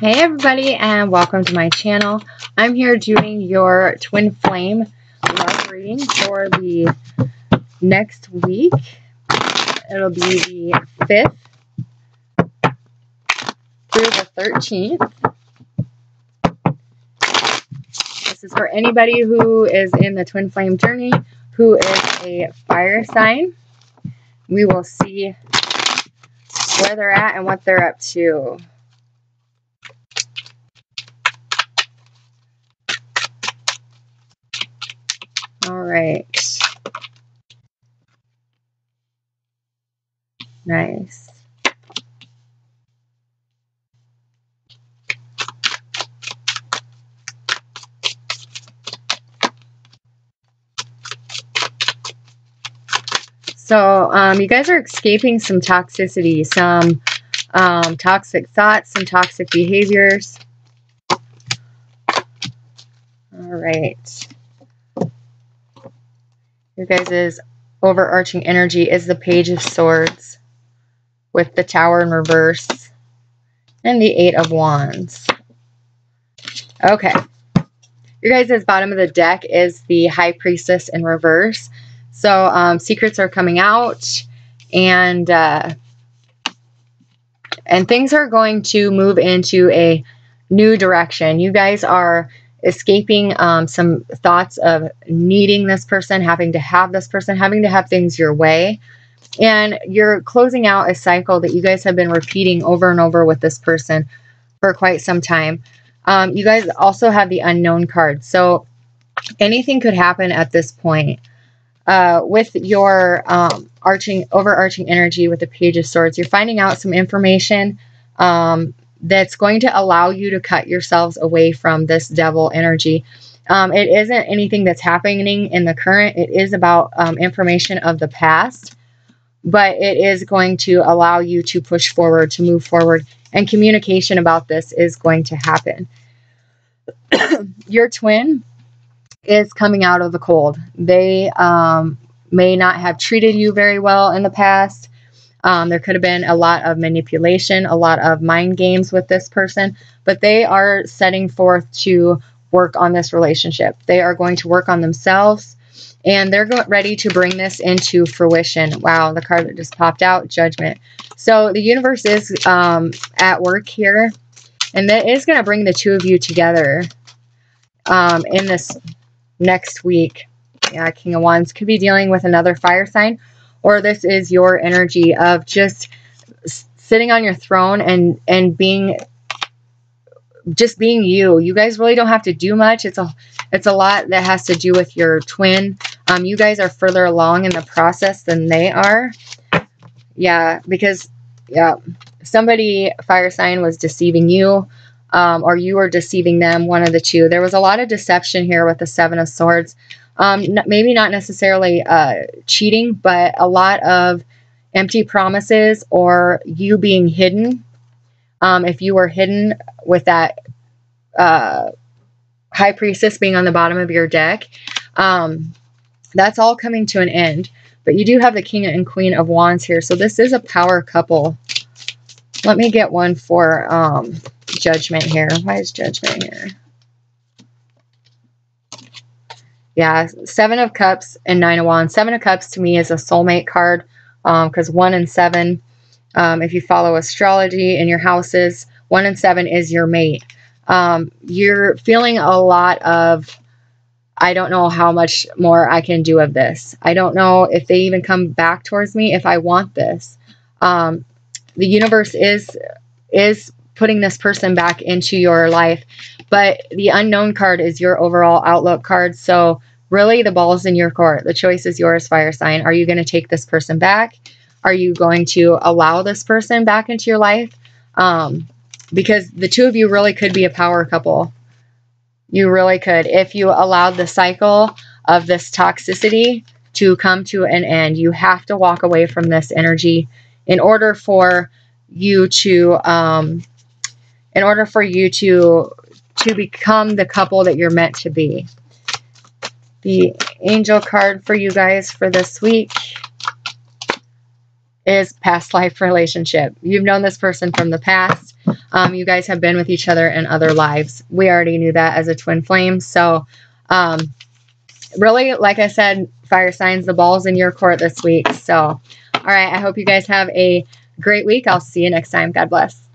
Hey everybody, and welcome to my channel. I'm here doing your Twin Flame love reading for the next week. It'll be the 5th through the 13th. This is for anybody who is in the Twin Flame journey, who is a fire sign. We will see where they're at and what they're up to. All right. Nice. So you guys are escaping some toxicity, some toxic thoughts, some toxic behaviors. All right. Your guys' overarching energy is the Page of Swords with the Tower in reverse and the Eight of Wands. Okay. Your guys' bottom of the deck is the High Priestess in reverse. So secrets are coming out, and things are going to move into a new direction. You guys are escaping some thoughts of needing this person, having to have this person, having to have things your way. And you're closing out a cycle that you guys have been repeating over and over with this person for quite some time. You guys also have the Unknown card. So anything could happen at this point. With your overarching energy with the Page of Swords, you're finding out some information that's going to allow you to cut yourselves away from this devil energy. It isn't anything that's happening in the current. It is about information of the past, but it is going to allow you to push forward, to move forward, and communication about this is going to happen. Your twin is coming out of the cold. They may not have treated you very well in the past. There could have been a lot of manipulation, a lot of mind games with this person, but they are setting forth to work on this relationship. They are going to work on themselves, and they're ready to bring this into fruition. Wow, the card that just popped out, Judgment. So the universe is at work here, and that is going to bring the two of you together in this next week. Yeah, King of Wands could be dealing with another fire sign, or this is your energy of just sitting on your throne and being just being you. You guys really don't have to do much. It's a lot that has to do with your twin. You guys are further along in the process than they are. Yeah, because yeah, somebody fire sign was deceiving you. Or you were deceiving them, one of the two. There was a lot of deception here with the Seven of Swords. Maybe not necessarily cheating, but a lot of empty promises or you being hidden. If you were hidden with that High Priestess being on the bottom of your deck, that's all coming to an end. But you do have the King and Queen of Wands here. So this is a power couple. Let me get one for Judgment here. Why is Judgment here? Yeah, Seven of Cups and Nine of Wands. Seven of Cups to me is a soulmate card because 1 and 7, if you follow astrology in your houses, 1 and 7 is your mate. You're feeling a lot of, I don't know how much more I can do of this. I don't know if they even come back towards me, if I want this. The universe is putting this person back into your life, but the Unknown card is your overall outlook card. So really the ball's in your court. The choice is yours, fire sign. Are you going to take this person back? Are you going to allow this person back into your life? Because the two of you really could be a power couple. You really could. If you allowed the cycle of this toxicity to come to an end, you have to walk away from this energy in order for you to in order for you to become the couple that you're meant to be. The angel card for you guys for this week is past life relationship. You've known this person from the past. You guys have been with each other in other lives. We already knew that as a twin flame. So really, like I said, fire signs, the ball's in your court this week. So, all right, I hope you guys have a great week. I'll see you next time. God bless.